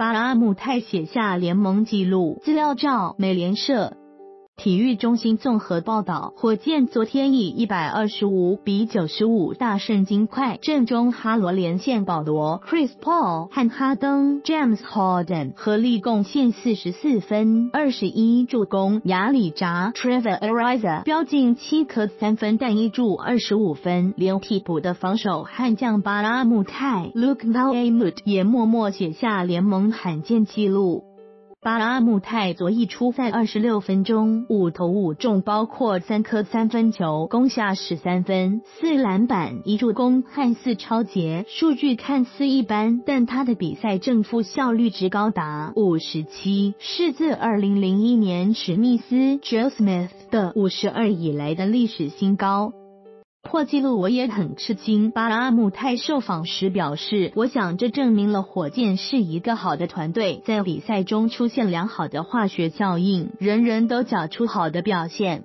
巴阿穆泰写下联盟纪录。资料照：美联社体育中心综合报道，火箭昨天以125-95大胜金块，阵中哈罗连线保罗 Chris Paul 和哈登 James Harden 合力贡献44分、21助攻，亚里扎 Travis Ariza 标进7颗3分但一助25分，连替补的防守悍将巴阿穆泰 Luc Mbah a Moute 也默默写下联盟罕见纪录。巴阿穆泰左翼出赛26分钟，5投5中，包括3颗三分球，攻下13分、4篮板、1助攻和4抄截。数据看似一般，但他的比赛正负效率值高达 57%， 是自2001年史密斯 Joe Smith 的52以来的历史新高。破纪录我也很吃惊，巴阿穆泰受访时表示，我想这证明了火箭是一个好的团队，在比赛中出现良好的化学效应，人人都缴出好的表现。